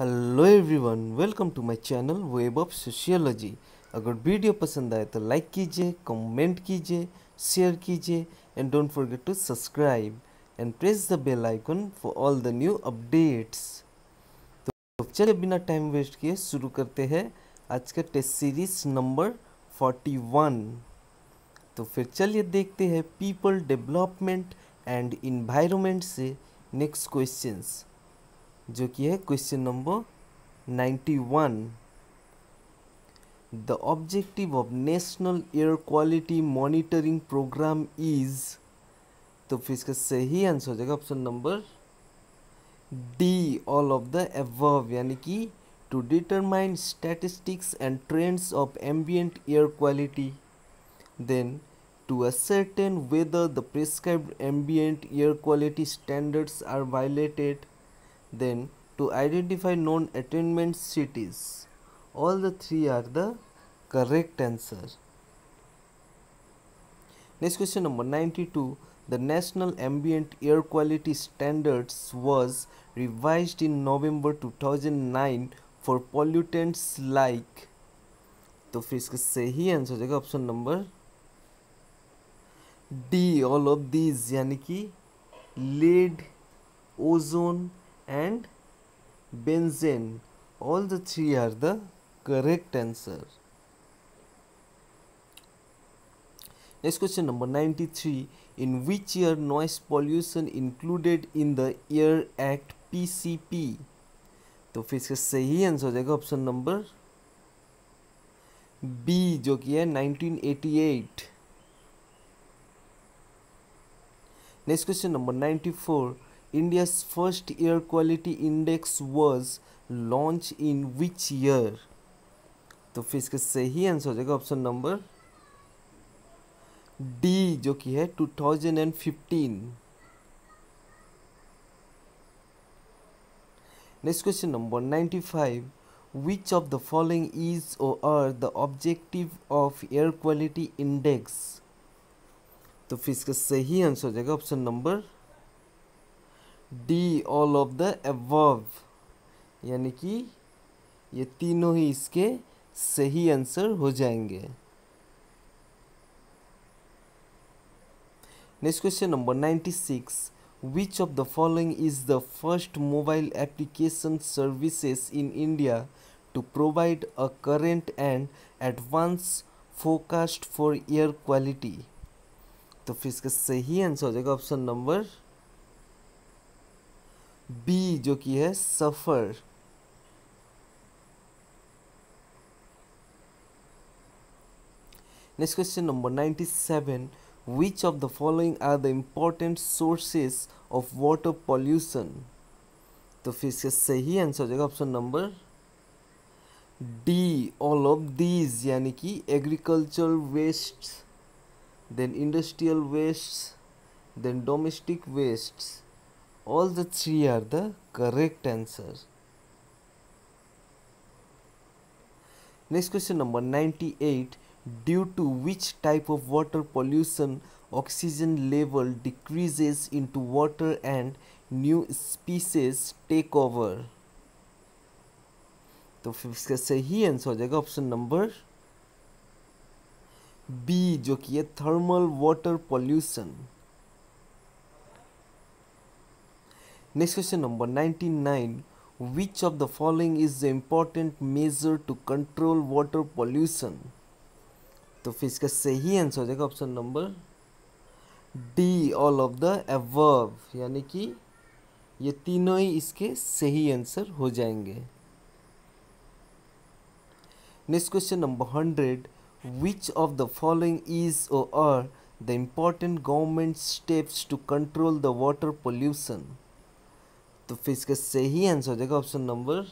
Hello everyone, welcome to my channel web of sociology. अगर video पसंद आए तो लाइक कीजिए, कमेंट कीजिए, शेयर कीजिए and don't forget to subscribe and press the bell icon for all the new updates. तो चलिए बिना टाइम वेस्ट किए शुरू करते हैं आज का टेस्ट सीरीज नंबर 41। तो फिर चलिए देखते हैं पीपल, डेवलपमेंट एंड इन्वायरमेंट से नेक्स्ट क्वेश्चंस, जो कि है question number 91। The objective of national air quality monitoring programme is, तो फिर इसका सही आंसर हो जाएगा option number D, all of the above, यानी कि to determine statistics and trends of ambient air quality, then to ascertain whether the prescribed ambient air quality standards are violated, then to identify non-attainment cities. All the three are the correct answer. Next question number 92. The National Ambient Air Quality Standards was revised in November 2009 for pollutants like, तो फिर इसका सही answer हो जाएगा option number D, all of these, यानी कि lead, ozone and benzene, all the three are the correct answer. Next question number 93. In which year noise pollution included in the air act PCP, तो फिर इसका सही answer हो जाएगा option number B, जो कि है 1988। Next question number 94. India's first air quality index was launched in which year? तो फिर इसका सही आंसर हो जाएगा ऑप्शन नंबर डी, जो कि है 2015। Next question number 95. Which of the following is or are the objective of air quality index? तो फिर इसका सही आंसर हो जाएगा option number D, all of the above, यानी कि ये तीनों ही इसके सही आंसर हो जाएंगे। Next question number 96. Which of the following is the first mobile application services in India to provide a current and advance forecast for air quality, तो फिर इसका सही आंसर हो जाएगा ऑप्शन नंबर बी, जो कि है SAFAR. Next question number 97. Which of the following are the important sources of water pollution, तो फिर इसका सही आंसर हो जाएगा option number D, all of these, यानी कि agriculture waste, then industrial wastes, then domestic wastes, all the three are the correct answer. Next question number 98. Due to which type of water pollution oxygen level decreases into water and new species take over, तो फिर इसका सही answer हो जाएगा option number B, जो कि है thermal water pollution. Next question number 99. Which of the following is the important measure to control water pollution, तो फिर इसका सही आंसर हो जाएगा option number D, all of the above, यानी कि ये तीनों ही इसके सही आंसर हो जाएंगे। Next question number 100. Which of the following is or are the important government steps to control the water pollution, तो फिर इसका सही आंसर हो जाएगा option number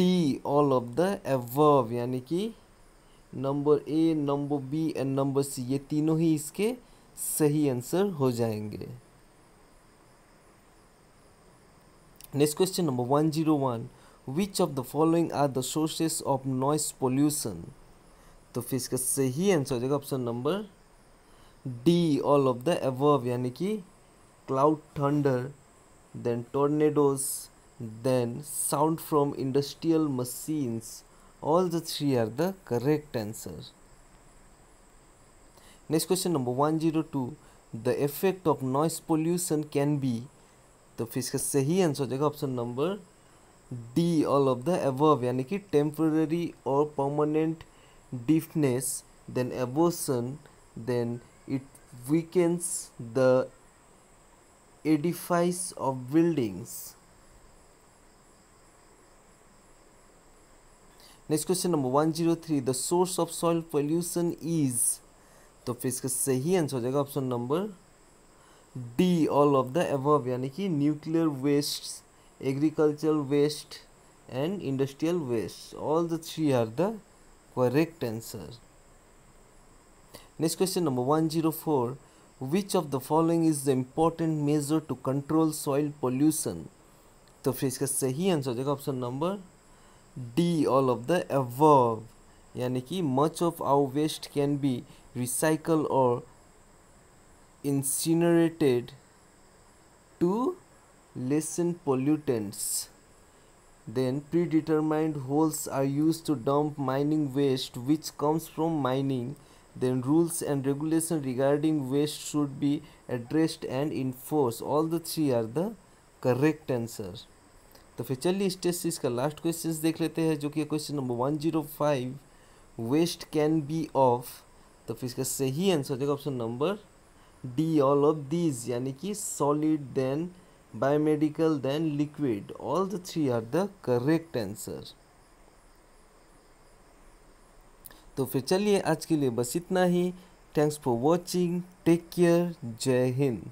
D, all of the above, यानी कि number A, number B and number C, ये तीनों ही इसके सही आंसर हो जाएंगे। Next question number 101. Which of the following are the sources of noise pollution, तो फिर इसका सही आंसर हो जाएगा option number D, all of the above, यानी कि cloud, thunder, then tornadoes, then sound from industrial machines. All the three are the correct answer. Next question number 102. The effect of noise pollution can be. तो फिर इसका सही answer हो जाएगा option number D all of the above, यानी कि temporary और permanent deafness, then abortion, then it weakens the edifice of buildings. Next question number 103. The source of soil pollution is. तो फिर इसका सही आंसर हो जाएगा option number D all of the above, यानी कि nuclear waste, agricultural waste and industrial waste. All the three are the correct answer. Next question number 104. Which of the following is the important measure to control soil pollution? तो फिर इसका सही answer हो जाएगा option number D all of the above, यानी कि much of our waste can be recycled or incinerated to lessen pollutants. Then predetermined holes are used to dump mining waste which comes from mining. Then rules and regulations regarding waste should be addressed and enforced. All the three are the correct answer. तो फिर चलिए stage 6 का last question देख लेते हैं, जो कि question number 105. Waste can be of. तो फिर इसका सही आंसर हो जाएगा option number D all of these, यानी कि solid, then biomedical, then liquid. All the three are the correct answer. तो फिर चलिए आज के लिए बस इतना ही. Thanks for watching. Take care. जय हिंद.